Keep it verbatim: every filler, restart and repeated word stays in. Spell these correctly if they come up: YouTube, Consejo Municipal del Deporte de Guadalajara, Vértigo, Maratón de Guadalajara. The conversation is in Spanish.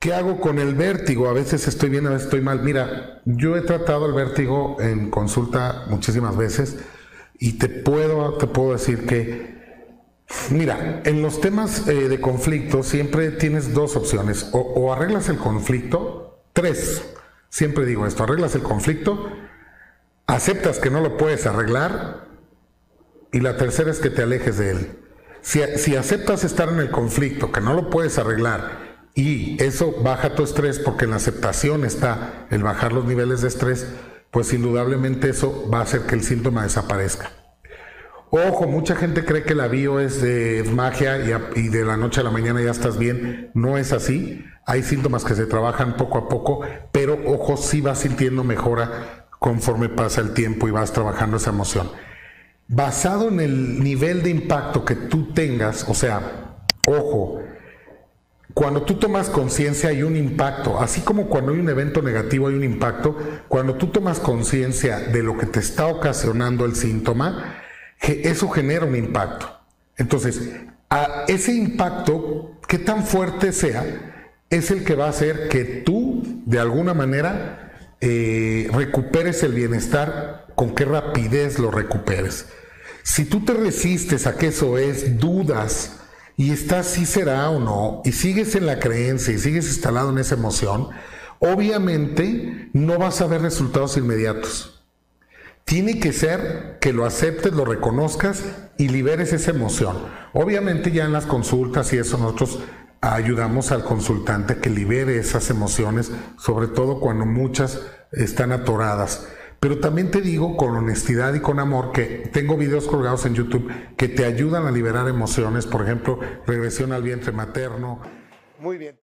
¿Qué hago con el vértigo? A veces estoy bien, a veces estoy mal. Mira, yo he tratado el vértigo en consulta muchísimas veces y te puedo, te puedo decir que, mira, en los temas eh, de conflicto siempre tienes dos opciones. O, o arreglas el conflicto, tres, siempre digo esto, arreglas el conflicto, aceptas que no lo puedes arreglar y la tercera es que te alejes de él. Si, si aceptas estar en el conflicto, que no lo puedes arreglar, y eso baja tu estrés, porque en la aceptación está el bajar los niveles de estrés, pues indudablemente eso va a hacer que el síntoma desaparezca. Ojo, mucha gente cree que la bio es de magia y, a, y de la noche a la mañana ya estás bien. No es así. Hay síntomas que se trabajan poco a poco, pero ojo, sí vas sintiendo mejora conforme pasa el tiempo y vas trabajando esa emoción. Basado en el nivel de impacto que tú tengas, o sea, ojo, cuando tú tomas conciencia hay un impacto, así como cuando hay un evento negativo hay un impacto. Cuando tú tomas conciencia de lo que te está ocasionando el síntoma, eso genera un impacto. Entonces, a ese impacto, que tan fuerte sea, es el que va a hacer que tú, de alguna manera, eh, recuperes el bienestar, con qué rapidez lo recuperes. Si tú te resistes a que eso es, dudas, y estás si será o no, y sigues en la creencia y sigues instalado en esa emoción, obviamente no vas a ver resultados inmediatos. Tiene que ser que lo aceptes, lo reconozcas y liberes esa emoción. Obviamente ya en las consultas y eso nosotros ayudamos al consultante que libere esas emociones, sobre todo cuando muchas están atoradas. Pero también te digo con honestidad y con amor que tengo videos colgados en YouTube que te ayudan a liberar emociones, por ejemplo, regresión al vientre materno. Muy bien.